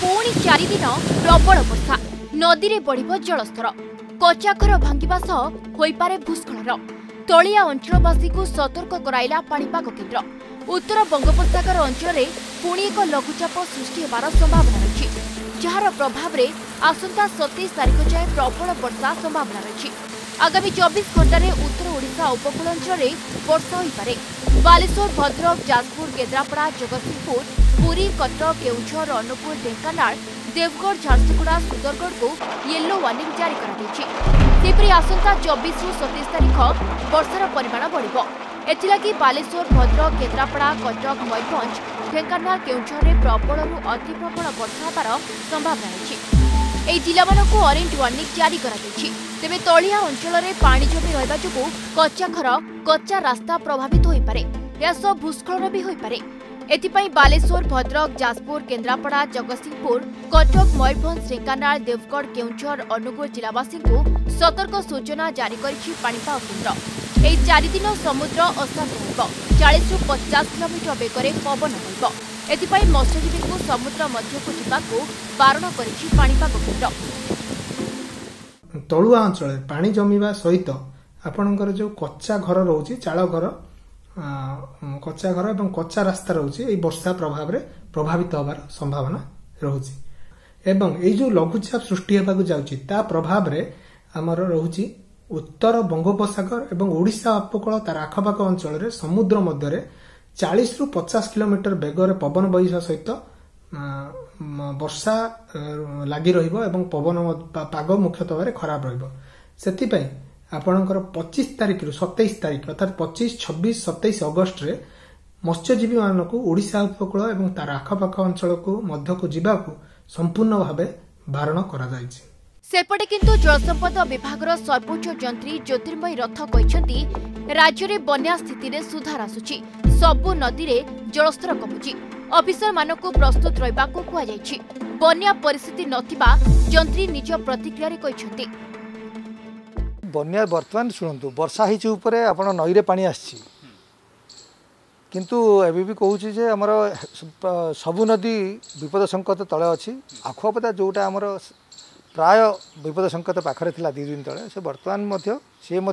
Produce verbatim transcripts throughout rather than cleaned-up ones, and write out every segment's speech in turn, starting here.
पुणी चार दिन प्रबल वर्षा नदी में बढ़ जलस्तर कच्चाघर भांगा सह भूस्खलन तलिया अंचलवासी को सतर्क कराइला पाणीपाग केन्द्र। उत्तर बंगोपसागर अंचल पुणी एक लघुचाप सृष्टि होवार संभावना रही, जार प्रभाव में आसंता सतैश तारीख जाए प्रबल वर्षा संभावना रही। आगामी चौबीस घंटा उत्तर ओडिशा उपकूल अंचल वर्षा होईपारे। बालेश्वर, भद्रक, जाजपुर, केद्रापड़ा, जगतसिंहपुर, पुरी, कटक, केउझर, अनुगुल, ढेंकानाल, देवगढ़, झारसुगुड़ा, सुंदरगढ़ को येलो वार्निंग जारी कर आसंता चौबीस रु सतैश तारीख वर्षार परिमाण बढ़। एथिलागि बालेश्वर, भद्रक, केद्रापड़ा, कटक, मयूरभंज, ढेंकानाल, केउझर प्रबल रु अति प्रबल वर्षा होवार संभावना रही। यह जिला ऑरेंज वार्निंग जारी कर तेज तलिया अंचल में पानी जमी रहा जो कच्चा घर कच्चा रास्ता प्रभावित हो पारे। यह सब भूस्खलन भी हो पारे। एथिपाई बालेश्वर, भद्रक, जाजपुर, केन्द्रापड़ा, जगतसिंहपुर, कटक, मयूरभंज, ढेंकानाल, देवगढ़, केउंझर, अनुगुल जिलावासी को सतर्क सूचना जारी पाणीपाग केन्द्र। यह चार दिन समुद्र अशांत रह चालीस रु पचास किलोमीटर बेगर पवन हो। एथिपाई मत्स्यजीवी को समुद्र मध्यकू जावाकू बारण करिछि पाणीपाग केन्द्र। तलुआ अंचल पानी जमीवा सहित आपणकर जो कच्चा घर रोची चाल घर कच्चा घर एवं कच्चा रास्ता रोची ए वर्षा प्रभाव रे प्रभावित होबार संभावना रोची एवं ए जो लघुचाप सृष्टि हेबाकू जाउची ता प्रभाव रे हमर रोची उत्तर बंगोपसागर एवं ओडिशा उपकूल तार आखपाख अंचल रे समुद्र मध्य रे चालीस रु पचास किलोमीटर बेगर पवन बहिसा सहित वर्षा लगी रही। पवन पाग मुख्यतः भाव खराब रही। आपणकर पच्चीस तारीख रु सतैश तारीख अर्थात पच्चीस छब्बीस सतैश अगस्ट रे मत्स्यजीवी मानक ओडिशा उपकूल और तार आखपाख अंचल को मध्यकू जावाकू संपूर्ण भाव बारण करा जायछि। सेपटे किंतु जलसंपद विभाग सर्वोच्च जंत्री ज्योतिर्मयी रथ कहिसेंती राज्य में बन्या स्थिति में सुधार आसुची। सबु नदी में जलस्तर कमुची। अफिसर मानक प्रस्तुत रहिबाकू कुआ जायछि। बन्या परिस्थिति नथिबा जंत्री निज प्रतिक्रिया रे कहिसेंती। बन्या वर्तमान सुनंतु वर्षा हिचु उपरे आपण नई रे पानी आछि किंतु एबे भी कहूची जे हमर सबु नदी विपद संकट तळे अछि। आखुआपदा जोटा हमर प्राय विपद संकेत पाखे था दुई दिन तेज से बर्तमान सी आम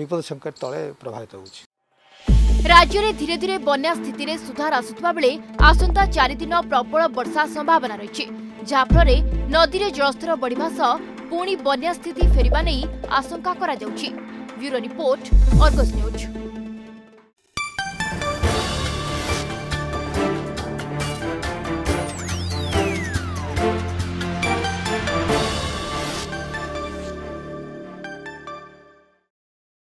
विपद संकेत तले प्रभावित हो। राज्य में धीरे धीरे बन्या स्थित में सुधार आसुवा बेले आसंता चार दिन प्रबल वर्षा संभावना रही, जाफल नदी में जलस्तर बढ़ा सह पुणी बन्या स्थिति फेरवा नहीं आशंका। Bureau report, Argus news.